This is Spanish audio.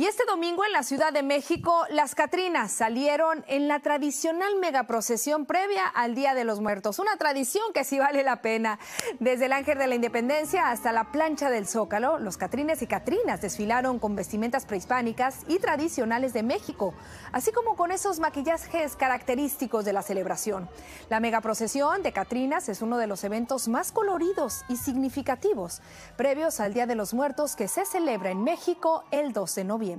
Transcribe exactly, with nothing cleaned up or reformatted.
Y este domingo en la Ciudad de México, las Catrinas salieron en la tradicional megaprocesión previa al Día de los Muertos. Una tradición que sí vale la pena. Desde el Ángel de la Independencia hasta la plancha del Zócalo, los Catrines y Catrinas desfilaron con vestimentas prehispánicas y tradicionales de México, así como con esos maquillajes característicos de la celebración. La megaprocesión de Catrinas es uno de los eventos más coloridos y significativos previos al Día de los Muertos que se celebra en México el dos de noviembre.